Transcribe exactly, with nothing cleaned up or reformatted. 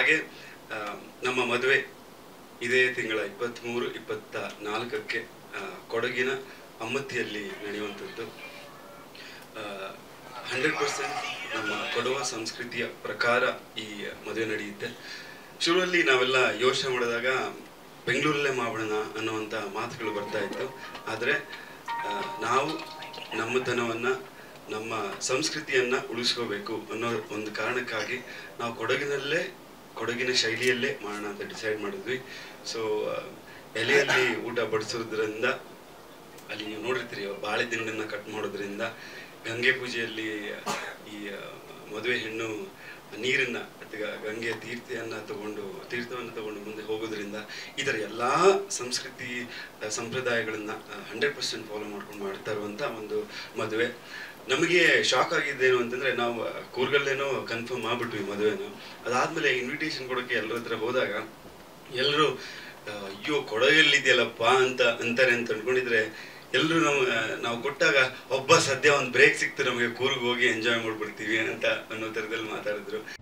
ಹಾಗೆ ನಮ್ಮ ಮದುವೆ ಇದೇ ತಿಂಗಳ ಇಪ್ಪತ್ತಮೂರು ಇಪ್ಪತ್ತನಾಲ್ಕಕ್ಕೆ ಕೊಡಗಿನ ಅಮ್ಮತ್ತಿಯಲ್ಲಿ ನಡೆಯುವಂತದ್ದು. ಹಂಡ್ರೆಡ್ ಪರ್ಸೆಂಟ್ ನಮ್ಮ ಕೊಡವ ಸಂಸ್ಕೃತಿಯ ಪ್ರಕಾರ ಈ ಮದುವೆ ನಡೆಯುತ್ತೆ. ಶುರುವಲ್ಲಿ ನಾವೆಲ್ಲ ಯೋಚನೆ ಮಾಡಿದಾಗ ಬೆಂಗಳೂರಲ್ಲೇ ಮಾಡೋಣ ಅನ್ನುವಂಥ ಮಾತುಗಳು ಬರ್ತಾ ಇತ್ತು. ಆದರೆ ನಾವು ನಮ್ಮತನವನ್ನು, ನಮ್ಮ ಸಂಸ್ಕೃತಿಯನ್ನು ಉಳಿಸ್ಕೋಬೇಕು ಅನ್ನೋ ಒಂದು ಕಾರಣಕ್ಕಾಗಿ ನಾವು ಕೊಡಗಿನಲ್ಲೇ, ಕೊಡಗಿನ ಶೈಲಿಯಲ್ಲೇ ಮಾಡೋಣ ಅಂತ ಡಿಸೈಡ್ ಮಾಡಿದ್ವಿ. ಸೊ ಎಲೆಯಲ್ಲಿ ಊಟ ಬಡಿಸೋದ್ರಿಂದ, ಅಲ್ಲಿ ನೀವು ನೋಡಿರ್ತೀರಿ ಬಾಳೆ ದಿಂಡನ್ನು ಕಟ್ ಮಾಡೋದ್ರಿಂದ, ಗಂಗೆ ಪೂಜೆಯಲ್ಲಿ ಈ ಮದುವೆ ಹೆಣ್ಣು ನೀರನ್ನು ಅಥವಾ ಗಂಗೆಯ ತೀರ್ಥವನ್ನು ತಗೊಂಡು ತೀರ್ಥವನ್ನು ತಗೊಂಡು ಮುಂದೆ ಹೋಗೋದ್ರಿಂದ ಈ ಥರ ಎಲ್ಲ ಸಂಸ್ಕೃತಿ ಸಂಪ್ರದಾಯಗಳನ್ನು ಹಂಡ್ರೆಡ್ ಪರ್ಸೆಂಟ್ ಫಾಲೋ ಮಾಡ್ಕೊಂಡು ಮಾಡ್ತಾ ಇರುವಂಥ ಒಂದು ಮದುವೆ. ನಮಗೆ ಶಾಕ್ ಆಗಿದ್ದೇನು ಅಂತಂದರೆ, ನಾವು ಕೂರ್ಗಲ್ಲೇನೋ ಕನ್ಫರ್ಮ್ ಮಾಡಿಬಿಟ್ವಿ ಮದುವೆನೂ. ಅದಾದಮೇಲೆ ಇನ್ವಿಟೇಷನ್ ಕೊಡೋಕ್ಕೆ ಎಲ್ಲರ ಹತ್ರ ಹೋದಾಗ ಎಲ್ಲರೂ ಅಯ್ಯೋ ಕೊಡಗಲ್ಲಿದೆಯಲ್ಲಪ್ಪ ಅಂತ ಅಂತಾರೆ ಅಂತ ಅಂದ್ಕೊಂಡಿದ್ರೆ, ಎಲ್ಲರೂ ನಾವು ನಾವು ಕೊಟ್ಟಾಗ ಒಬ್ಬ ಸದ್ಯ ಒಂದು ಬ್ರೇಕ್ ಸಿಕ್ತು ನಮಗೆ, ಕೂರ್ಗ್ ಹೋಗಿ ಎಂಜಾಯ್ ಮಾಡ್ಬಿಡ್ತೀವಿ ಅಂತ ಅನ್ನೋ ಥರದಲ್ಲಿ ಮಾತಾಡಿದ್ರು.